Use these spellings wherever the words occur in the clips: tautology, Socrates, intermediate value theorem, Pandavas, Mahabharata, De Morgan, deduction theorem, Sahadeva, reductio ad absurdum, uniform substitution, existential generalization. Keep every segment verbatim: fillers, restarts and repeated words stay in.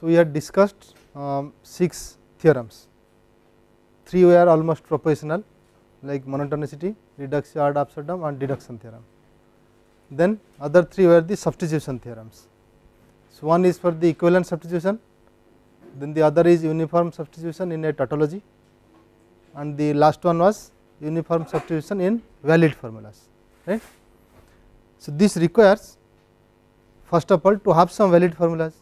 So, we had discussed um, six theorems, three were almost propositional like monotonicity, reductio ad absurdum and deduction theorem. Then other three were the substitution theorems. So, one is for the equivalent substitution, then the other is uniform substitution in a tautology, and the last one was uniform substitution in valid formulas, right. So, this requires first of all to have some valid formulas,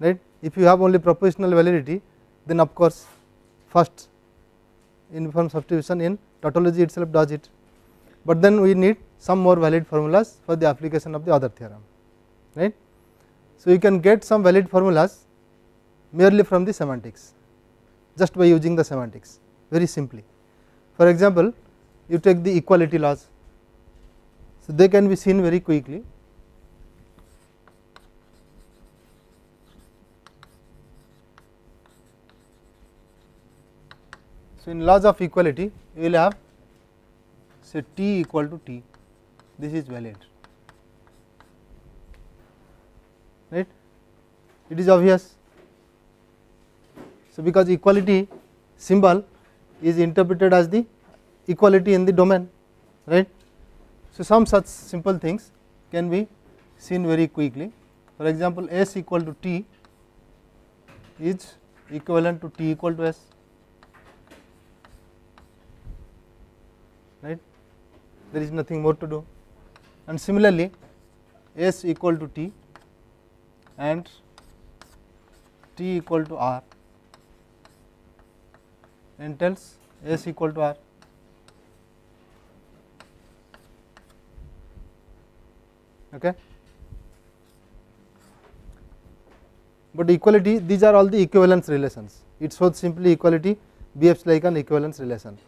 right. If you have only propositional validity, then of course first uniform substitution in tautology itself does it, but then we need some more valid formulas for the application of the other theorem, right. So, you can get some valid formulas merely from the semantics, just by using the semantics very simply. For example, you take the equality laws, so they can be seen very quickly. So, in laws of equality, you will have say T equal to T, this is valid, right? It is obvious. So, because equality symbol is interpreted as the equality in the domain, right. So, some such simple things can be seen very quickly. For example, S equal to T is equivalent to T equal to S, right. There is nothing more to do, and similarly S equal to T and T equal to R entails S equal to R, okay. But equality, these are all the equivalence relations, it shows simply equality behaves like an equivalence relation.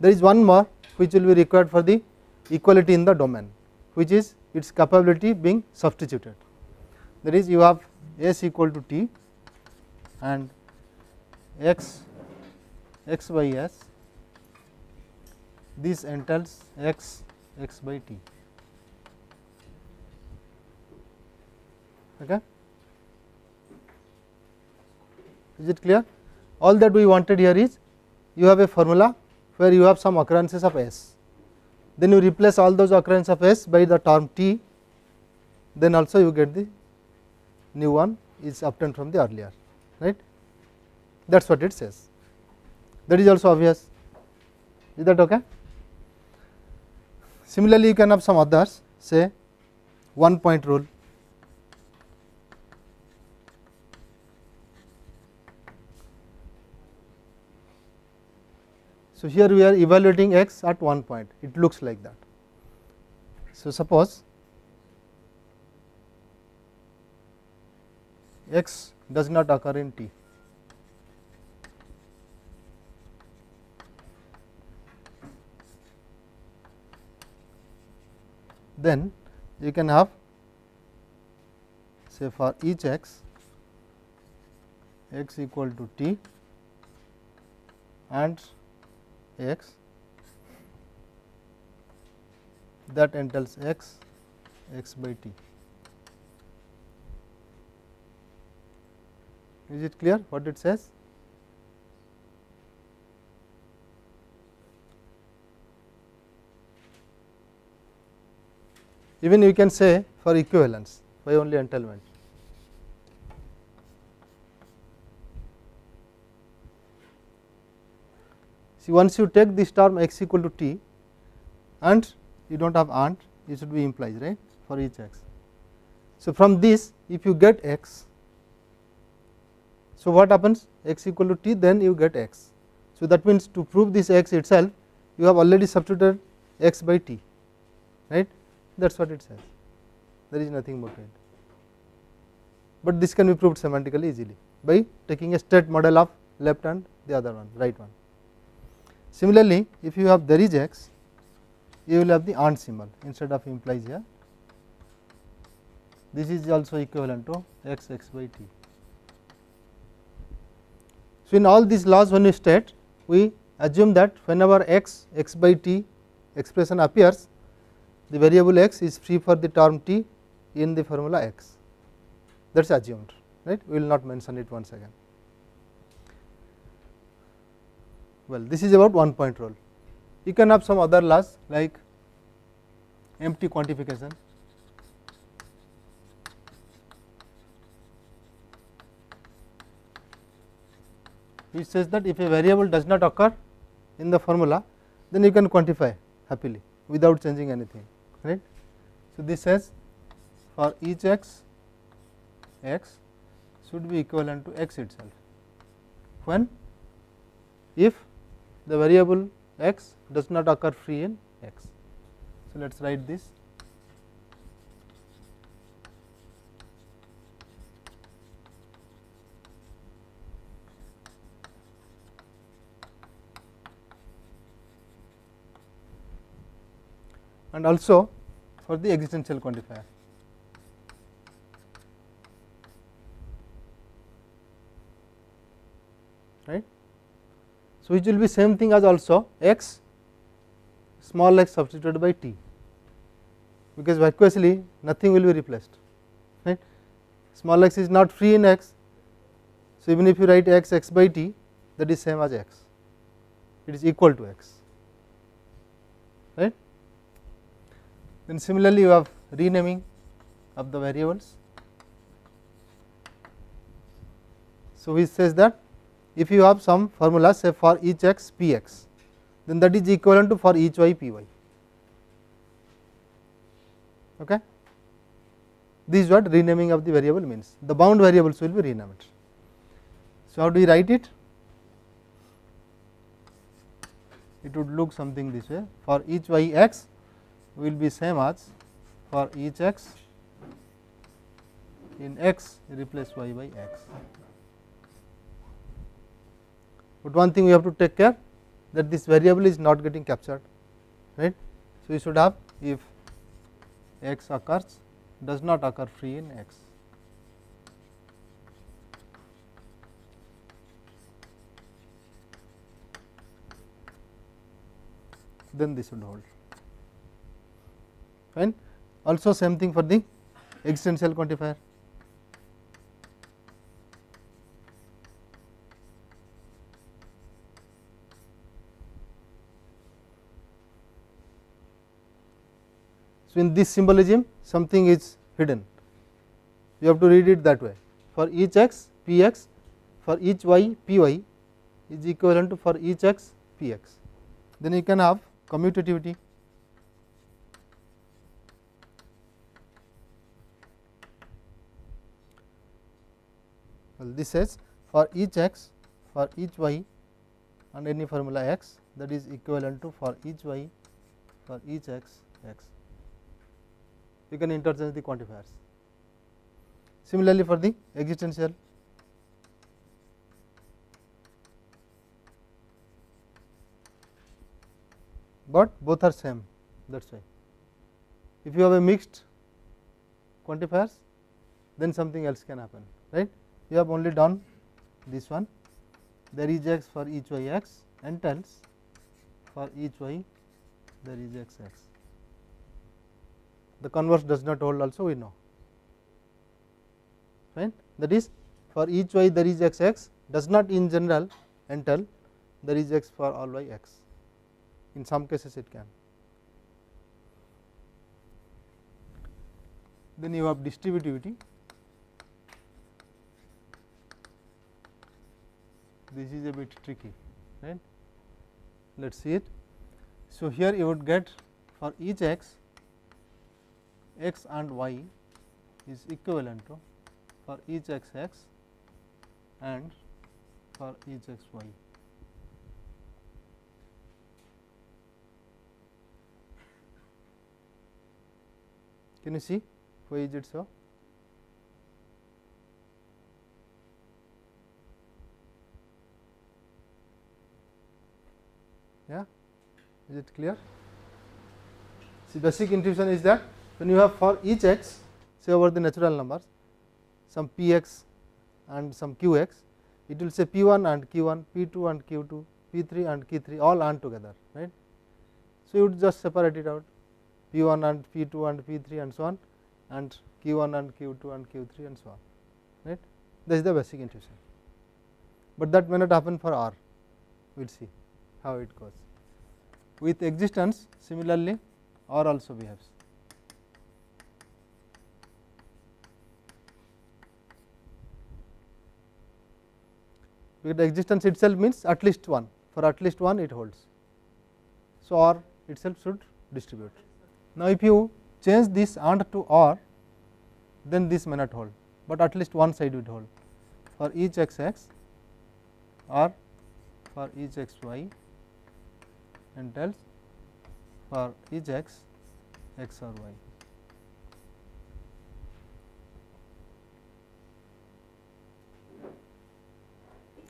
There is one more which will be required for the equality in the domain, which is its capability being substituted. That is, you have S equal to T and x x by S, this entails x x by T, okay. Is it clear? All that we wanted here is you have a formula where you have some occurrences of S, then you replace all those occurrences of S by the term T, then also you get the new one is obtained from the earlier, right. That is what it says. That is also obvious, is that okay? Similarly, you can have some others, say one point rule, so here we are evaluating x at one point, it looks like that. So, suppose x does not occur in T, then you can have say for each x, x equal to T and x, that entails x x by T. Is it clear what it says? Even you can say for equivalence by only entailment. See, once you take this term x equal to T and you do not have and, it should be implies, right, for each x. So, from this if you get x, so what happens, x equal to T, then you get x. So, that means to prove this x itself you have already substituted x by T, right. That is what it says, there is nothing more to it. But this can be proved semantically easily by taking a straight model of left and the other one, right one. Similarly, if you have there is x, you will have the and symbol instead of implies here. This is also equivalent to x x by T. So, in all these laws when we state, we assume that whenever x x by T expression appears, the variable x is free for the term T in the formula x, that is assumed. right, we will not mention it once again. Well, this is about one point rule. You can have some other laws like empty quantification, which says that if a variable does not occur in the formula, then you can quantify happily without changing anything, right. So this says for each x, x should be equivalent to x itself when, if the variable x does not occur free in x. So let us write this. And also for the existential quantifier, right. So which will be same thing as also x small x substituted by t, because vacuously nothing will be replaced, right. Small x is not free in x, so even if you write x x by t, that is same as x, it is equal to x, right. Then similarly you have renaming of the variables. So he says that if you have some formula, say for each x px, then that is equivalent to for each y py, okay. This is what renaming of the variable means, the bound variables will be renamed. So how do we write it? It would look something this way. For each y x will be same as for each x in x replace y by x. But one thing we have to take care, that this variable is not getting captured, right. So you should have if x occurs, does not occur free in x. Then this should hold. Fine. Also same thing for the existential quantifier. So in this symbolism something is hidden, you have to read it that way. For each x px, for each y py is equivalent to for each x px. Then you can have commutativity. Well, this says for each x, for each y and any formula x, that is equivalent to for each y, for each x, x. You can interchange the quantifiers. Similarly for the existential, but both are same, that is why. If you have a mixed quantifiers, then something else can happen, right. You have only done this one, there is x for each y x and tells for each y there is x x. The converse does not hold also, we know, right. That is for each y there is x x does not in general entail there is x for all y x, in some cases it can. Then you have distributivity. This is a bit tricky, right. Let us see it. So here you would get for each x, x and y is equivalent to for each x x and for each x y. Can you see why is it so? Yeah, is it clear? See, basic intuition is that when you have for each x, say over the natural numbers, some px and some qx, it will say p one and q one, p two and q two, p three and q three, all and together, right. So you would just separate it out, p one and p two and p three and so on, and q one and q two and q three and so on, right. That is the basic intuition, but that may not happen for R. We will see how it goes. With existence, similarly, R also behaves. Because the existence itself means at least one. For at least one, it holds. So R itself should distribute. Now, if you change this and to R, then this may not hold, but at least one side would hold. For each x x, R for each x y, and else for each x x or y.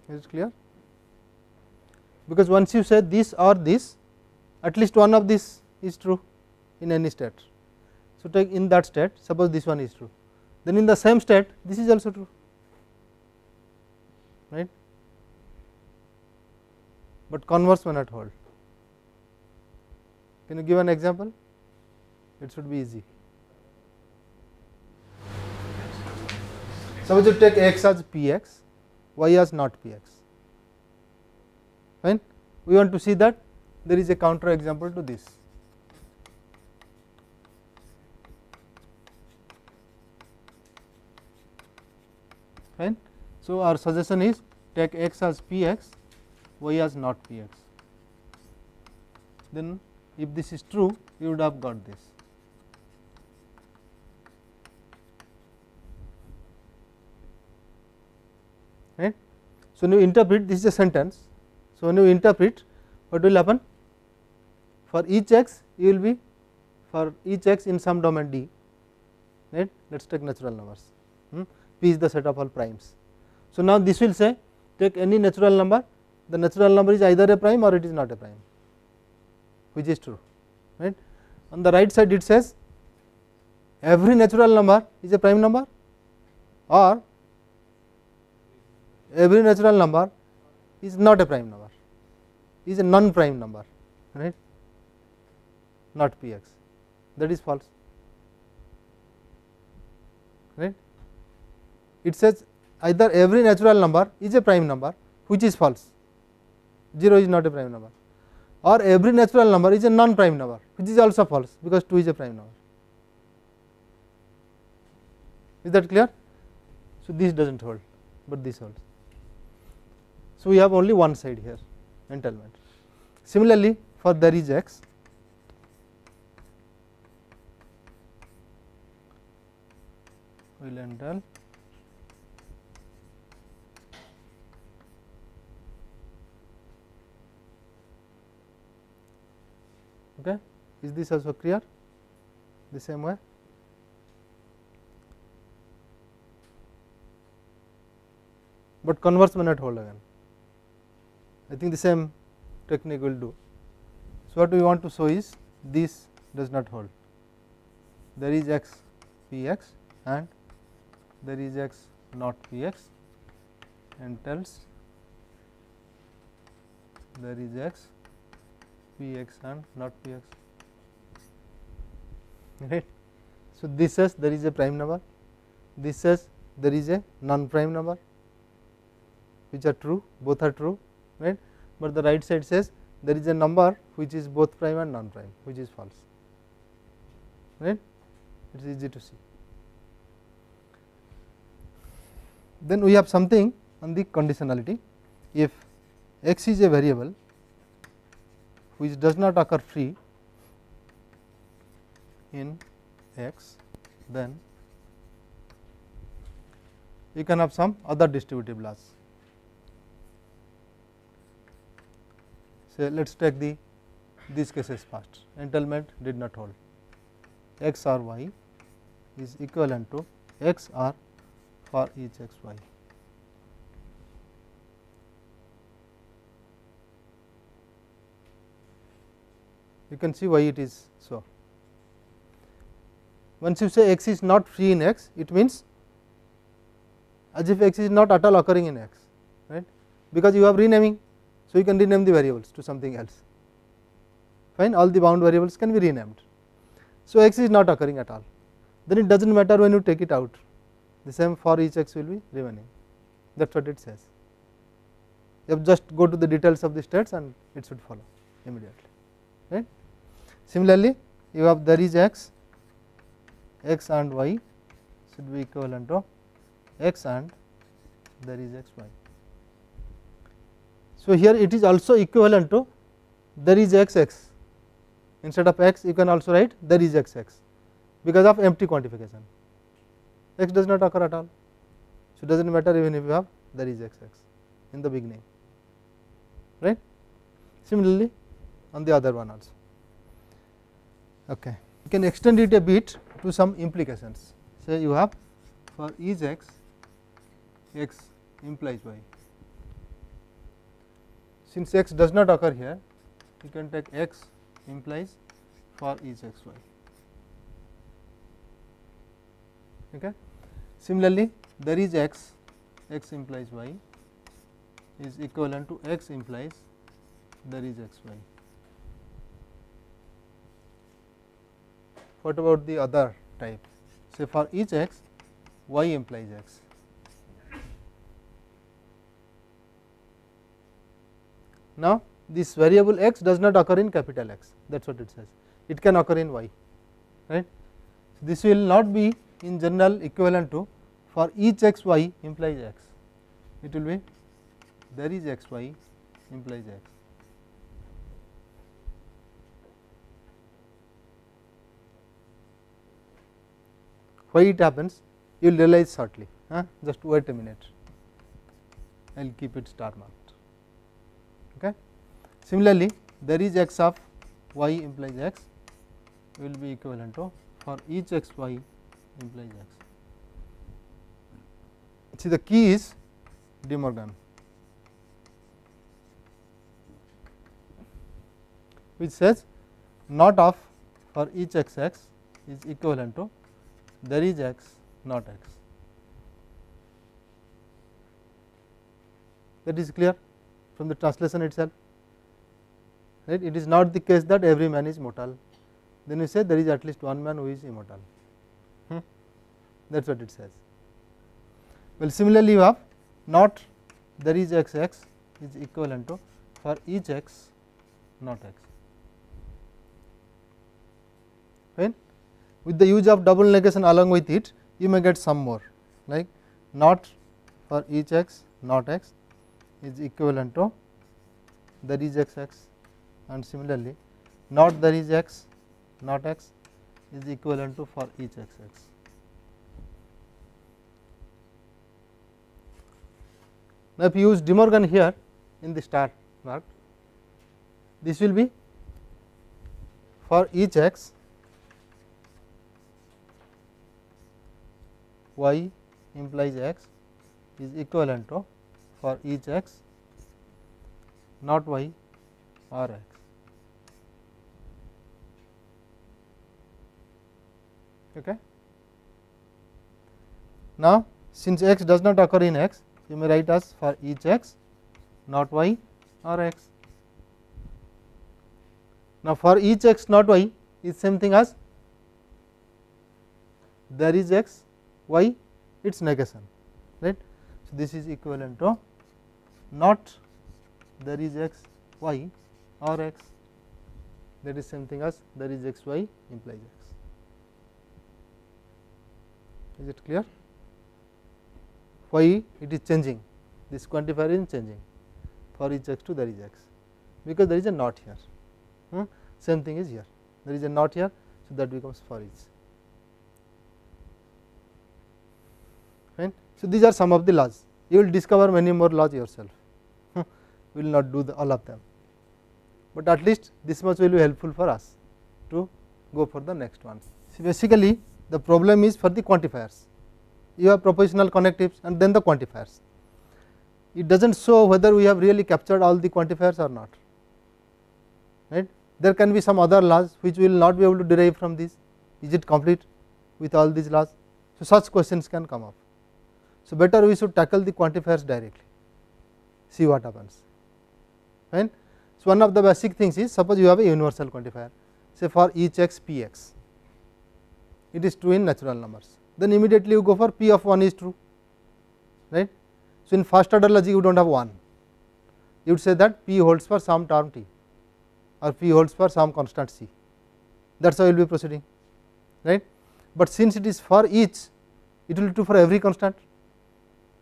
Is it clear? Because once you say this or this, at least one of this is true in any state. So, take in that state, suppose this one is true, then in the same state this is also true, right? But converse may not hold. Can you give an example? It should be easy. Suppose you take x as px, y as not px. Fine. We want to see that there is a counter example to this. Fine. So our suggestion is take x as px, y as not px. Then, if this is true, you would have got this. Right. So, when you interpret, this is a sentence. So, when you interpret, what will happen? For each x, you will be for each x in some domain D. Right? Let us take natural numbers. Hmm? P is the set of all primes. So, now this will say take any natural number. The natural number is either a prime or it is not a prime, which is true. Right? On the right side, it says every natural number is a prime number, or every natural number is not a prime number, is a non-prime number, right? Not P x. That is false, right? It says either every natural number is a prime number, which is false. Zero is not a prime number, or every natural number is a non-prime number, which is also false because two is a prime number. Is that clear? So this doesn't hold, but this holds. So we have only one side here, entailment. Similarly, for there is x, we will entail okay. Is this also clear? The same way. But converse may not hold again. I think the same technique will do. So, what we want to show is this does not hold. There is x px and there is x not px, and else there is x px and not px. Right? So, this says there is a prime number, this says there is a non-prime number, which are true, both are true. Right? But the right side says there is a number which is both prime and non-prime, which is false. Right? It is easy to see. Then we have something on the conditionality. If x is a variable which does not occur free in x, then you can have some other distributive laws. So, let us take the these cases first. Entailment did not hold. X or y is equivalent to X R for each X Y. You can see why it is so. Once you say X is not free in X, it means as if X is not at all occurring in X, right? Because you have renaming. So, you can rename the variables to something else. Fine, all the bound variables can be renamed. So, x is not occurring at all. Then it does not matter when you take it out. The same for each x will be remaining. that is what it says. You just go to the details of the states and it should follow immediately, right. Similarly, you have there is x, x and y should be equivalent to x and there is x y. So, here it is also equivalent to there is x x, instead of x you can also write there is x x, because of empty quantification, x does not occur at all. So, it does not matter even if you have there is x x in the beginning, right. Similarly, on the other one also, okay. You can extend it a bit to some implications. Say you have for is x, x implies y. Since x does not occur here, you can take x implies for is x y. Okay. Similarly, there is x, x implies y is equivalent to x implies there is x y. What about the other type? Say for each x, y implies x. Now, this variable x does not occur in capital X, that is what it says. It can occur in y, right. So, this will not be in general equivalent to for each x, y implies x. It will be there is x, y implies x. Why it happens, you will realize shortly, huh? Just wait a minute, I will keep it star marked. Okay. Similarly, there is x of y implies x will be equivalent to for each x, y implies x. See, the key is De Morgan, which says not of for each x, x is equivalent to there is x, not x. That is clear from the translation itself, right. It is not the case that every man is mortal, then you say there is at least one man who is immortal, hmm. that is what it says. Well, similarly, you have not there is x, x is equivalent to for each x, not x. Right. With the use of double negation along with it, you may get some more, like not for each x, not x is equivalent to there is x x, and similarly not there is x, not x is equivalent to for each x x. Now, if you use De Morgan here in the star mark, this will be for each x, y implies x is equivalent to for each x, not y or x. Okay. Now, since x does not occur in x, you may write as for each x, not y or x. Now, for each x, not y is same thing as there is x, y, its negation, right. So, this is equivalent to not there is x, y or x, that is same thing as there is x, y implies x. Is it clear? Why it is changing? This quantifier is changing for each x to there is x, because there is a not here, hmm. same thing is here, there is a not here, so that becomes for each. So, these are some of the laws. You will discover many more laws yourself, we will not do the all of them, but at least this much will be helpful for us to go for the next one. So, basically the problem is for the quantifiers. You have propositional connectives and then the quantifiers. It does not show whether we have really captured all the quantifiers or not, right. There can be some other laws which we will not be able to derive from this. Is it complete with all these laws? So, such questions can come up. So, better we should tackle the quantifiers directly, see what happens, right. So, one of the basic things is, suppose you have a universal quantifier, say for each x p x, it is true in natural numbers, then immediately you go for p of one is true, right. So, in first order logic you do not have one, you would say that P holds for some term T or P holds for some constant C, that is how you will be proceeding, right. But since it is for each, it will be true for every constant,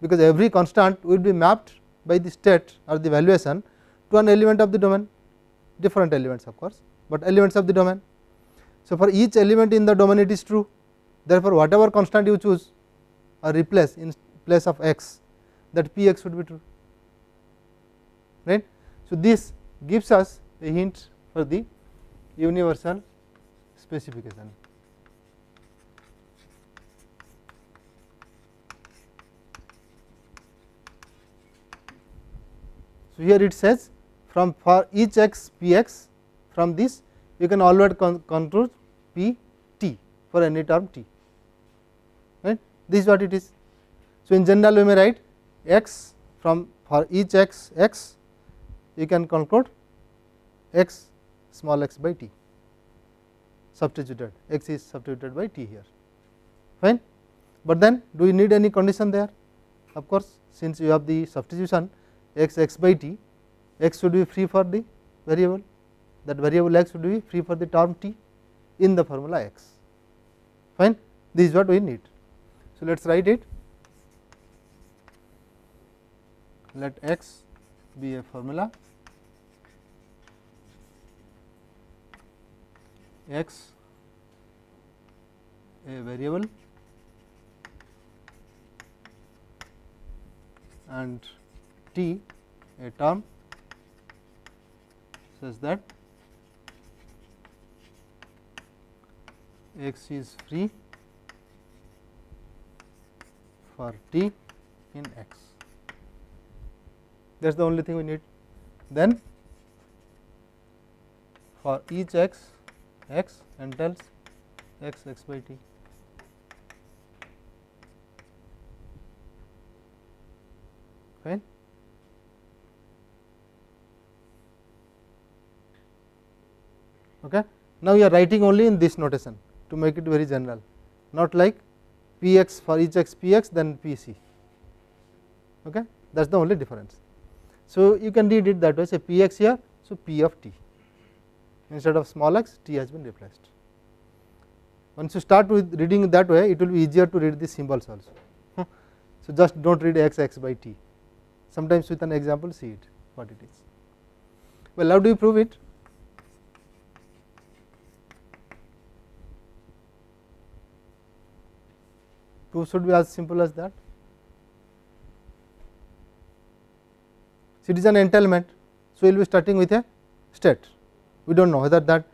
because every constant will be mapped by the state or the valuation to an element of the domain, different elements of course, but elements of the domain. So, for each element in the domain it is true, therefore, whatever constant you choose or replace in place of x, that P x would be true, right. So, this gives us a hint for the universal specification. So, here it says from for each x P x, from this you can always con conclude P t for any term t, right. This is what it is. So, in general we may write x from for each x x you can conclude x small x by t, substituted x is substituted by t here, fine. But then do you need any condition there? Of course, since you have the substitution x x by t, x should be free for the variable, that variable x should be free for the term t in the formula x, fine. This is what we need. So, let us write it. Let x be a formula, x a variable and t a term, such that x is free for t in x. That is the only thing we need. Then for each x x entails x x by t. Fine. Okay. Now, you are writing only in this notation to make it very general, not like P x for each x P x then P c, okay. That is the only difference. So, you can read it that way, say P x here, so P of t instead of small x t has been replaced. Once you start with reading that way, it will be easier to read the symbols also. Huh. So, just do not read x x by t, sometimes with an example see it what it is. Well, how do you prove it? Proof should be as simple as that. So, it is an entailment. So, we will be starting with a state. We do not know whether that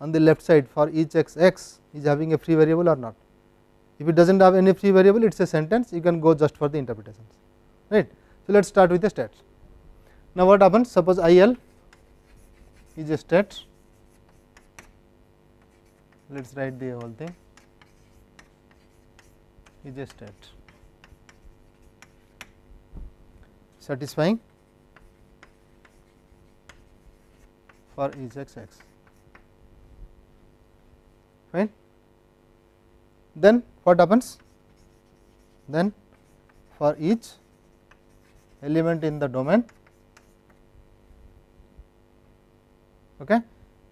on the left side for each x x is having a free variable or not. If it does not have any free variable, it is a sentence, you can go just for the interpretations, right. So, let us start with a state. Now, what happens? Suppose I L is a state, let us write the whole thing. Is a state satisfying for each x x, fine. Then what happens? Then for each element in the domain, okay,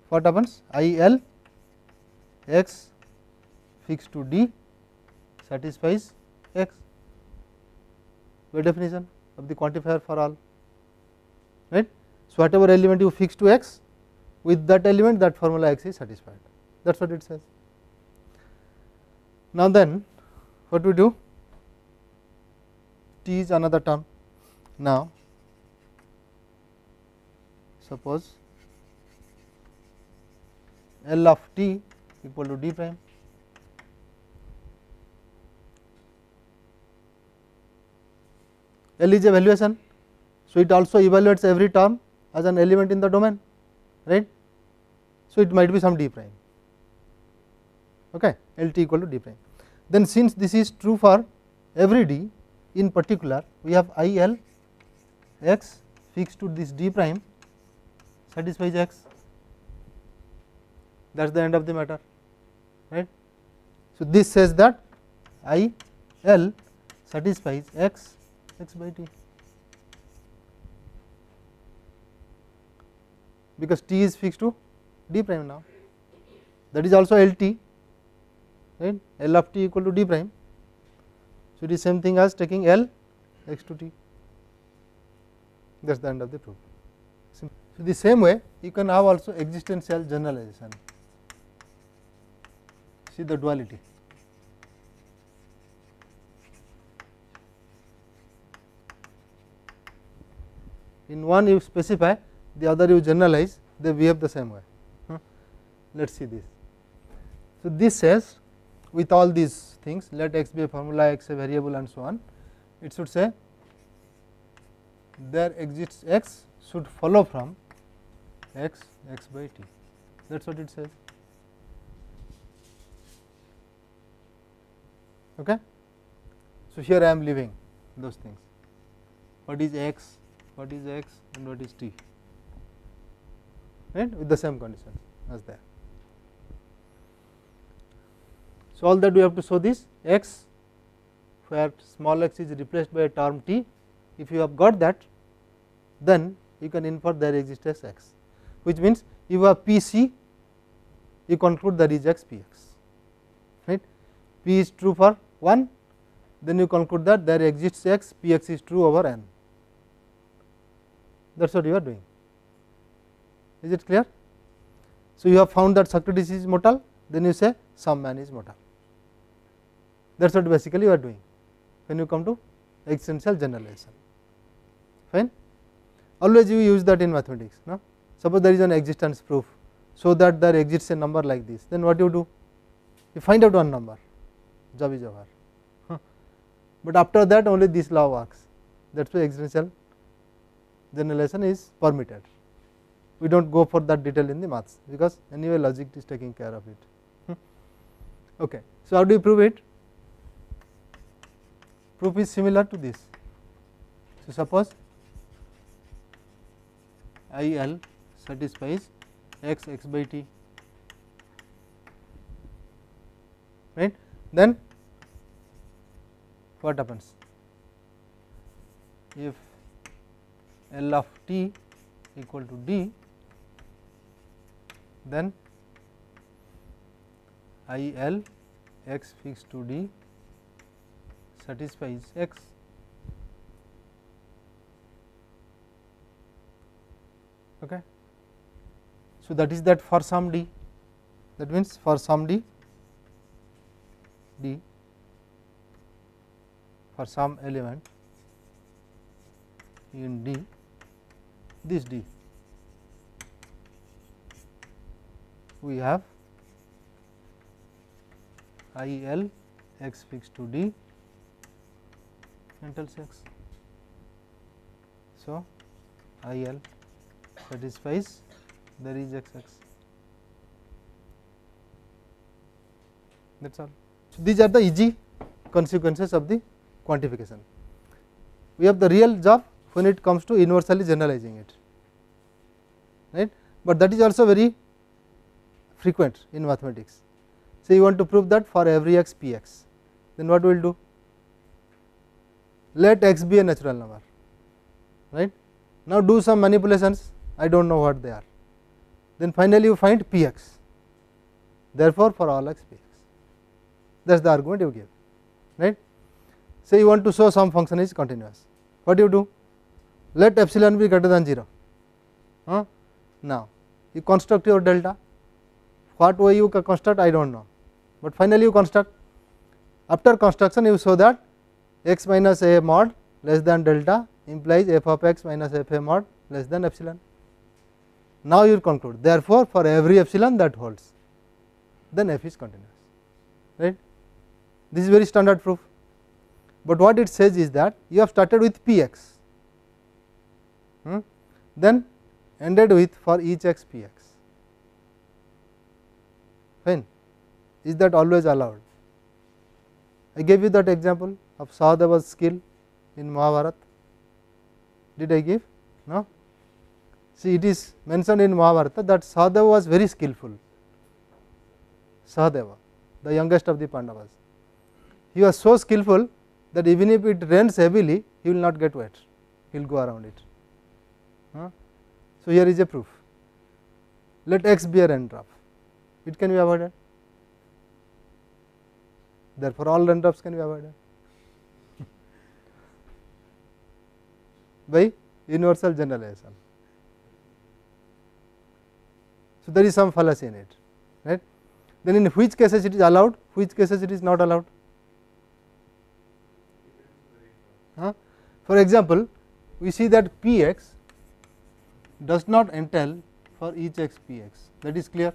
what happens? I L x fixed to d satisfies x by definition of the quantifier for all, right. So, whatever element you fix to x, with that element that formula x is satisfied, that is what it says. Now, then what we do? T is another term. Now, suppose L of t equal to d prime. L is a valuation, so it also evaluates every term as an element in the domain, right. So, it might be some d prime, okay, L t equal to d prime. Then, since this is true for every d in particular, we have I L x fixed to this d prime satisfies x, that is the end of the matter, right. So, this says that I L satisfies x x by t, because t is fixed to d prime now. That is also L t, right? L of t equal to d prime. So it is same thing as taking L x to t. That is the end of the proof. So the same way you can have also existential generalization. See the duality. In one you specify, the other you generalize, they behave the same way. Huh? Let us see this. So this says with all these things, let x be a formula, x a variable and so on, it should say there exists x should follow from x, x by t. That is what it says. Okay. So here I am leaving those things. What is x? What is x and what is t, right, with the same condition as there. So all that we have to show this x, where small x is replaced by a term t. If you have got that, then you can infer there exists as x, which means you have p c, you conclude there is x p x, right. P is true for one, then you conclude that there exists x, p x is true over n. That is what you are doing. Is it clear? So you have found that Socrates is mortal, then you say some man is mortal. That is what basically you are doing when you come to existential generalization. Fine. Always you use that in mathematics. No? Suppose there is an existence proof, so that there exists a number like this. Then what do you do? You find out one number. Job is over. Huh. But after that only this law works. That is why existential generalization is permitted. We do not go for that detail in the maths, because anyway logic is taking care of it. Hmm. Okay. So how do you prove it? Proof is similar to this. So suppose I L satisfies x x by t, right? Then what happens? If L of t equal to d, then I L x fixed to d satisfies x. Okay. So that is that for some d. That means for some d, d for some element in d, this d, we have I L x fixed to d entails x. So I L satisfies there is x x. That is all. So these are the easy consequences of the quantification. We have the real job when it comes to universally generalizing it, right? But that is also very frequent in mathematics. So you want to prove that for every x p x, then what we will do? Let x be a natural number, right? Now do some manipulations, I do not know what they are, then finally you find p x, therefore for all x p x. That is the argument you give, right? Say you want to show some function is continuous, what do you do? Let epsilon be greater than zero. Huh? Now you construct your delta, what way you can construct I do not know, but finally you construct. After construction you show that x minus a mod less than delta implies f of x minus f a mod less than epsilon. Now you conclude therefore for every epsilon that holds, then f is continuous, right? This is very standard proof, but what it says is that you have started with p x, Hmm, then ended with for each x p x. Fine. Is that always allowed? I gave you that example of Sahadeva's skill in Mahabharata. Did I give? No. See, it is mentioned in Mahabharata that Sahadeva was very skillful. Sahadeva, the youngest of the Pandavas, he was so skillful that even if it rains heavily, he will not get wet, he will go around it. Huh? So, here is a proof. Let x be a raindrop, it can be avoided. Therefore, all raindrops can be avoided by universal generalization. So, there is some fallacy in it, right? Then, in which cases it is allowed, which cases it is not allowed? Huh? For example, we see that p x does not entail for each x p x, that is clear,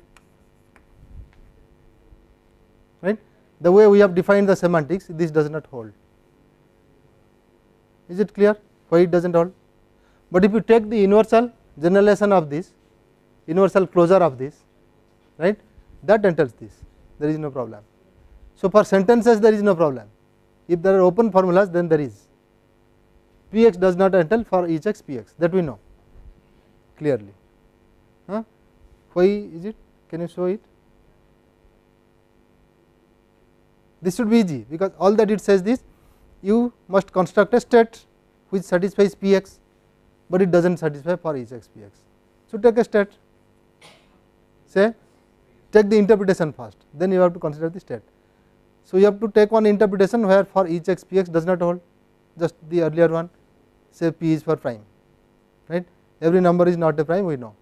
right? The way we have defined the semantics, this does not hold. Is it clear why it does not hold? But if you take the universal generalization of this, universal closure of this, right, that enters this, there is no problem. So, for sentences there is no problem, if there are open formulas then there is. P x does not entail for each x p x, that we know clearly. Huh? Why is it? Can you show it? This should be easy, because all that it says this, you must construct a state which satisfies p x, but it does not satisfy for each x p x. So, take a state, say take the interpretation first, then you have to consider the state. So, you have to take one interpretation where for each x p x does not hold, just the earlier one, say p is for prime, right? Every number is not a prime, we know.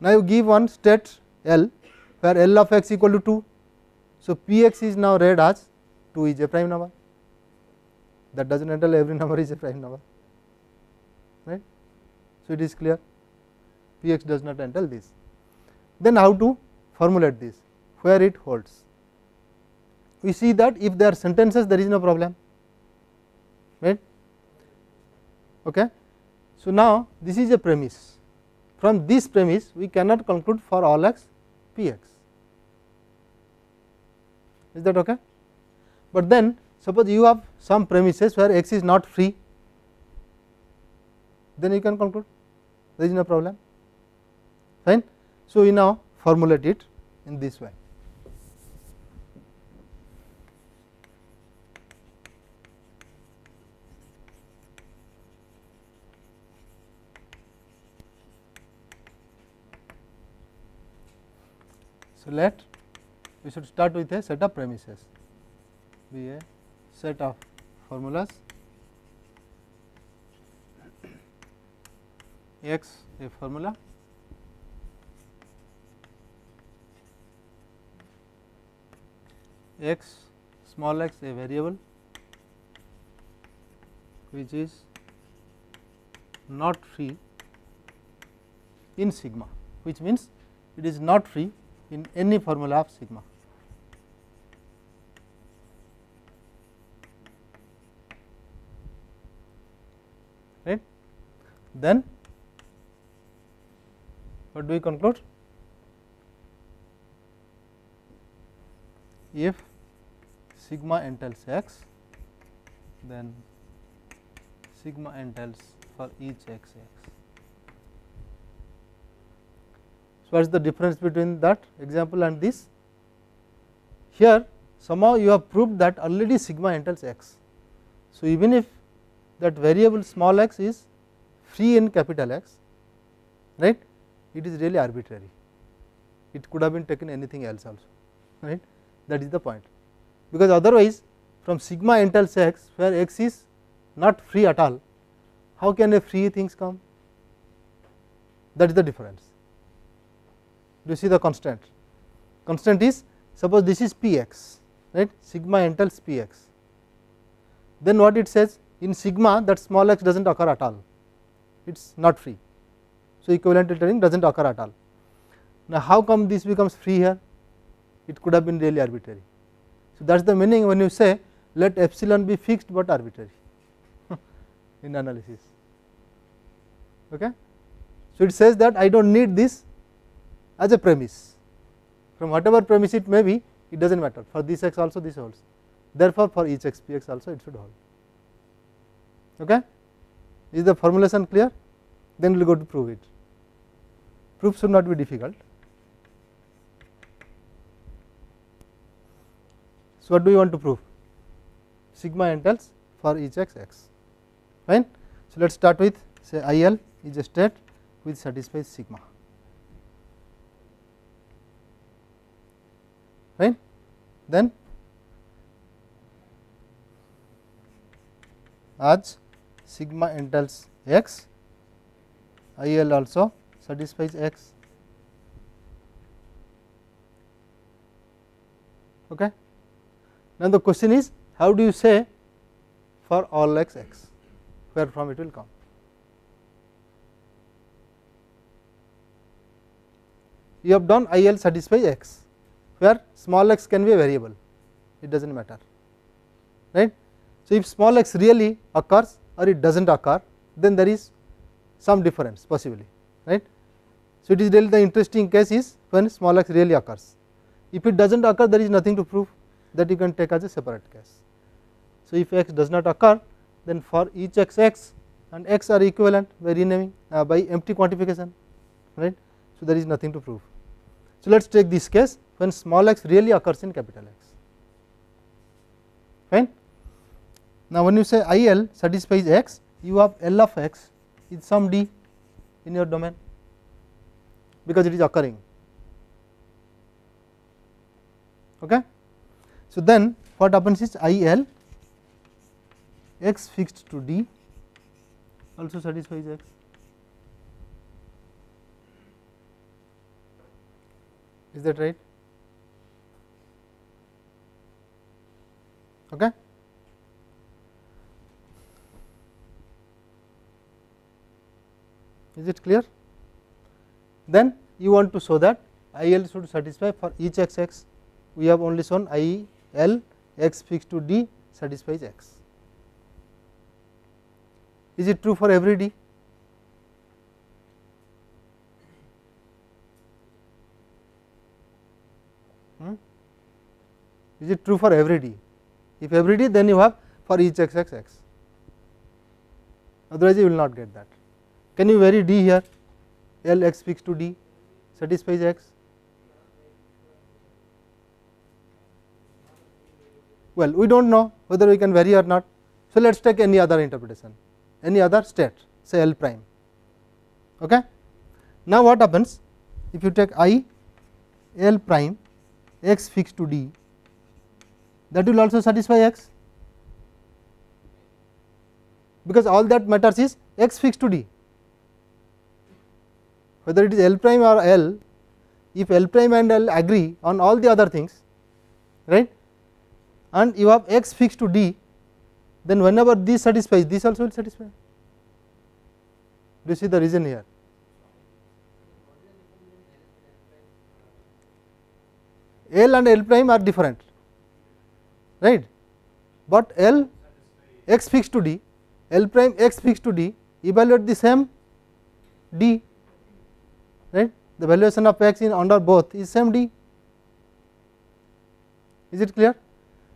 Now, you give one state L where L of x equal to two. So, p x is now read as two is a prime number, that does not entail every number is a prime number, right? So, it is clear, p x does not entail this. Then, how to formulate this, where it holds? We see that if there are sentences there is no problem, right? Okay. So, now this is a premise. From this premise we cannot conclude for all x p x. Is that okay? But then suppose you have some premises where x is not free, then you can conclude, there is no problem, fine. So, we now formulate it in this way. So, let we should start with a set of premises, be a set of formulas x a formula, x small x a variable which is not free in sigma, which means it is not free in any formula of sigma. Right? Then what do we conclude? If sigma entails x, then sigma entails for each x x. What is the difference between that example and this? Here somehow you have proved that already sigma entails x. So, even if that variable small x is free in capital X, right, it is really arbitrary, it could have been taken anything else also, right, that is the point. Because otherwise from sigma entails x where x is not free at all, how can a free things come? That is the difference. Do you see the constant? Constant is, suppose this is p x, right, sigma entails p x. Then what it says? In sigma that small x does not occur at all, it is not free. So, equivalent lettering does not occur at all. Now, how come this becomes free here? It could have been really arbitrary. So, that is the meaning when you say let epsilon be fixed but arbitrary in analysis. Okay? So, it says that I do not need this as a premise, from whatever premise it may be, it does not matter, for this x also this holds, therefore for each x p x also it should hold. Okay? Is the formulation clear? Then we will go to prove it. Proof should not be difficult. So, what do you want to prove? Sigma entails for each x x. Fine. So let us start with say I L is a state which satisfies sigma. Fine. Then as sigma entails x, I L also satisfies x. Okay. Now the question is, how do you say for all x x, where from it will come? You have done I L satisfies x, where small x can be a variable, it does not matter, right. So if small x really occurs or it does not occur, then there is some difference possibly, right. So it is really the interesting case is when small x really occurs. If it does not occur, there is nothing to prove, that you can take as a separate case. So if x does not occur, then for each x x and x are equivalent by renaming uh, by empty quantification, right. So there is nothing to prove. So let us take this case when small x really occurs in capital X. Fine. Now when you say I L satisfies x, you have L of x is some d in your domain because it is occurring. Okay. So then what happens is I L x fixed to d also satisfies x. Is that right? Okay. Is it clear? Then you want to show that I L should satisfy for each x x. We have only shown I L x fixed to d satisfies x. Is it true for every d? Hmm? Is it true for every d? If every d, then you have for each x x x. Otherwise, you will not get that. Can you vary d here? L x fixed to d satisfies x. Well, we do not know whether we can vary or not. So let us take any other interpretation, any other state, say L prime. Okay. Now what happens if you take I L prime x fixed to d, that will also satisfy x, because all that matters is x fixed to d. Whether it is L prime or L, if L prime and L agree on all the other things, right, and you have x fixed to d, then whenever this satisfies, this also will satisfy. Do you see the reason here? L and L prime are different, right, but L x fixed to d, L prime x fixed to d evaluate the same d, right. The valuation of x in under both is same d. Is it clear?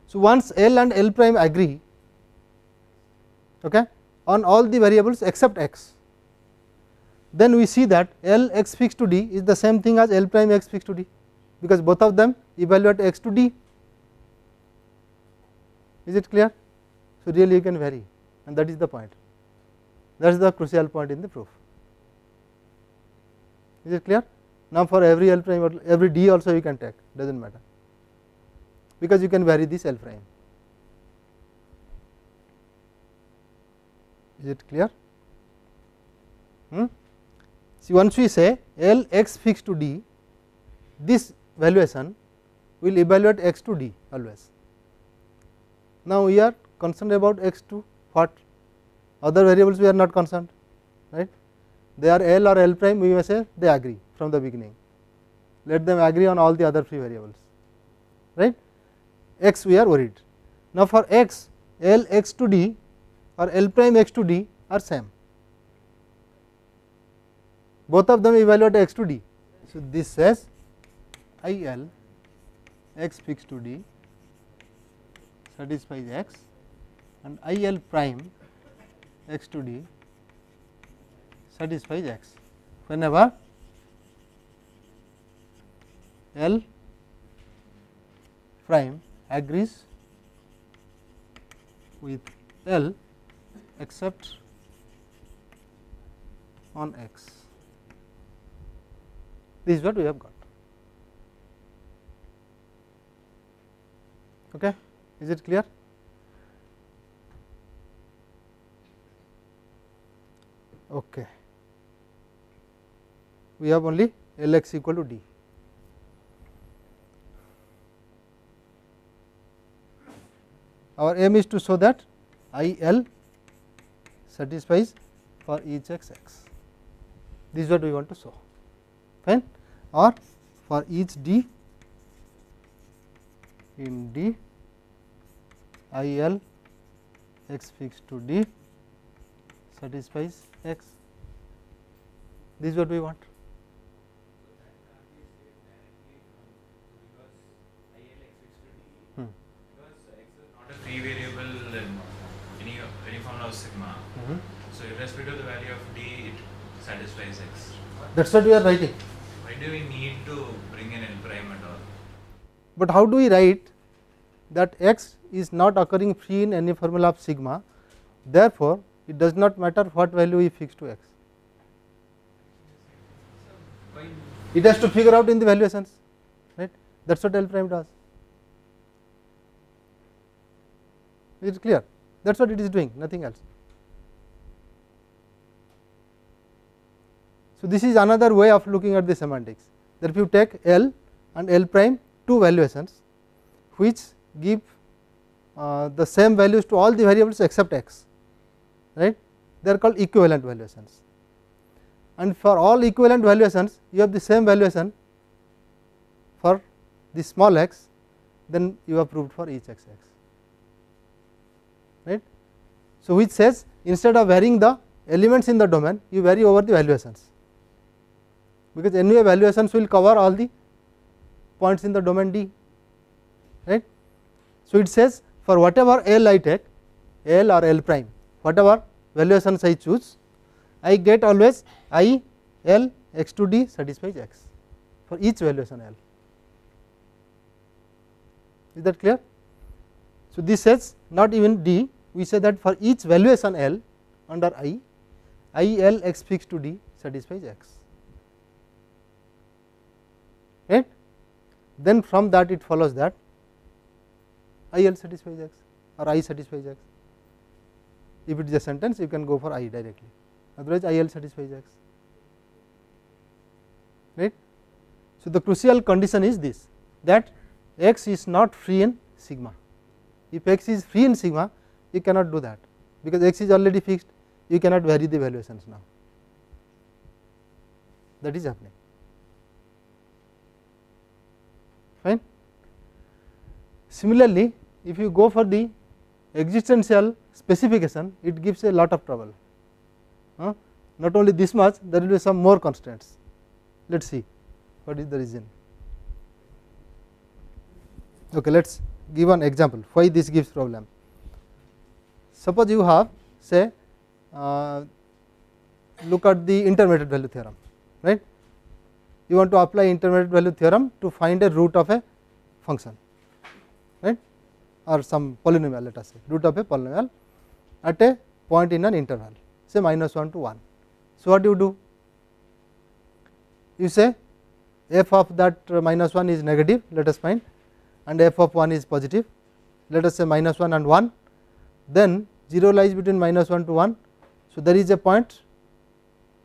So once L and L prime agree, okay, on all the variables except x, then we see that L x fixed to d is the same thing as L prime x fixed to d, because both of them evaluate x to d. Is it clear? So really you can vary, and that is the point, that is the crucial point in the proof. Is it clear? Now for every L prime or every d also you can take, does not matter, because you can vary this L prime. Is it clear? Hmm? See, once we say L x fixed to d, this valuation will evaluate x to d always. Now we are concerned about x to what? Other variables we are not concerned, right? They are L or L prime, we may say they agree from the beginning. Let them agree on all the other free variables, right? X we are worried. Now for x, L x to d or L prime x to d are same, both of them evaluate x to d. So this says I L x fixed to d satisfies x, and I L prime x to d satisfies x whenever L prime agrees with L except on X. This is what we have got. Okay, is it clear? Okay, we have only L x equal to D. Our aim is to show that I L satisfies for each x x. This is what we want to show, fine, or for each D in D, I L x fixed to D satisfies x. This is what we want. Free variable any any formula of sigma. Mm-hmm. So, irrespective of the value of D, it satisfies X. That's what we are writing. Why do we need to bring in L prime at all? But how do we write that X is not occurring free in any formula of sigma? Therefore, it does not matter what value we fix to X. It has to figure out in the valuations, right? That's what L prime does. It is clear, that is what it is doing, nothing else. So, this is another way of looking at the semantics, that if you take L and L prime two valuations which give uh, the same values to all the variables except x, right? They are called equivalent valuations, and for all equivalent valuations you have the same valuation for the small x, then you have proved for each x x. Right. So, which says instead of varying the elements in the domain, you vary over the valuations, because anyway valuations will cover all the points in the domain D, right. So, it says for whatever L I take, L or L prime, whatever valuations I choose, I get always I L x to D satisfies x for each valuation L. Is that clear? So, this says not even D, we say that for each valuation L under I, I L x fixed to D satisfies x, right. Then from that it follows that I L satisfies x or I satisfies x. If it is a sentence, you can go for I directly, otherwise I L satisfies x, right. So, the crucial condition is this, that x is not free in sigma. If x is free in sigma, you cannot do that, because x is already fixed, you cannot vary the valuations now. That is happening, fine. Similarly, if you go for the existential specification, it gives a lot of trouble. Huh? Not only this much, there will be some more constraints. Let us see what is the reason. Okay, let us give an example why this gives problem. Suppose you have, say, uh, look at the intermediate value theorem, right? You want to apply intermediate value theorem to find a root of a function, right? Or some polynomial, let us say, root of a polynomial at a point in an interval, say minus one to one. So, what do you do? You say f of that minus one is negative, let us find, and f of one is positive, let us say minus one and one, then zero lies between minus one to one. So, there is a point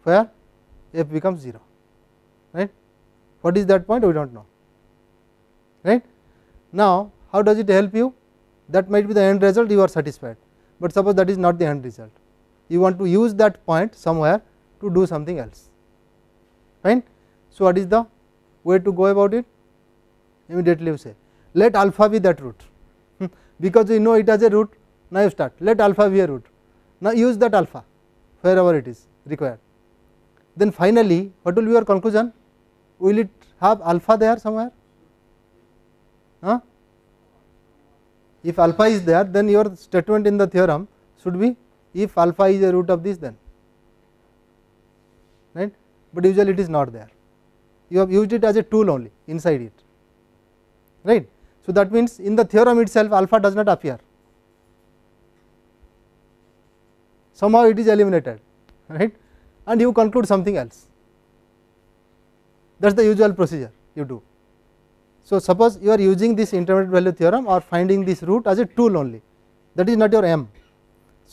where f becomes zero, right. What is that point? We do not know, right. Now, how does it help you? That might be the end result, you are satisfied, but suppose that is not the end result, you want to use that point somewhere to do something else, fine. So, what is the way to go about it? Immediately you say, let alpha be that root, hmm. because you know it has a root. Now you start, let alpha be a root. Now use that alpha wherever it is required. Then finally, what will be your conclusion? Will it have alpha there somewhere? Huh? If alpha is there, then your statement in the theorem should be, if alpha is a root of this, then, right. But usually it is not there. You have used it as a tool only inside it, right. So, that means in the theorem itself alpha does not appear, somehow it is eliminated, right, and you conclude something else. That is the usual procedure you do. So, suppose you are using this intermediate value theorem or finding this root as a tool only, that is not your aim.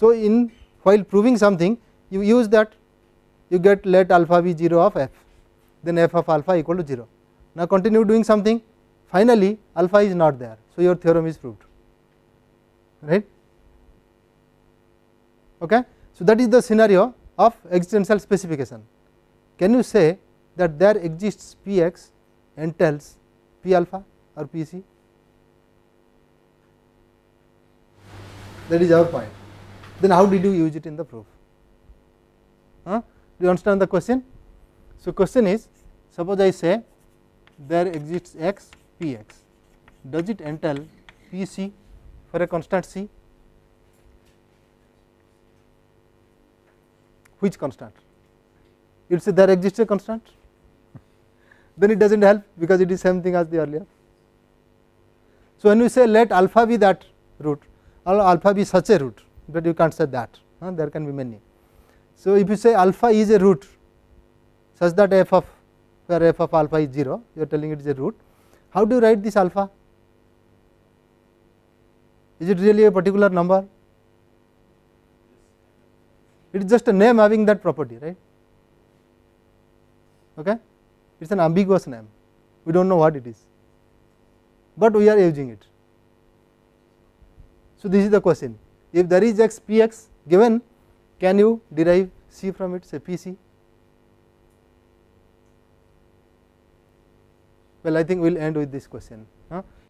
So, in while proving something you use that, you get let alpha be zero of f, then f of alpha equal to zero. Now, continue doing something, finally alpha is not there. So, your theorem is proved, right. Okay. So, that is the scenario of existential specification. Can you say that there exists P x entails P alpha or P c? That is our point. Then how did you use it in the proof? Huh? Do you understand the question? So, question is, suppose I say there exists x P x, does it entail P c for a constant c? Which constant? You will say there exists a constant, then it does not help because it is same thing as the earlier. So, when you say let alpha be that root or alpha be such a root, but you can't say that, huh? There can be many. So, if you say alpha is a root such that f of where f of alpha is zero, you are telling it is a root. How do you write this alpha? Is it really a particular number? It is just a name having that property, right? Okay, it is an ambiguous name. We don't know what it is, but we are using it. So this is the question: if there is x p x given, can you derive c from it? Say p c. Well, I think we'll end with this question. Huh?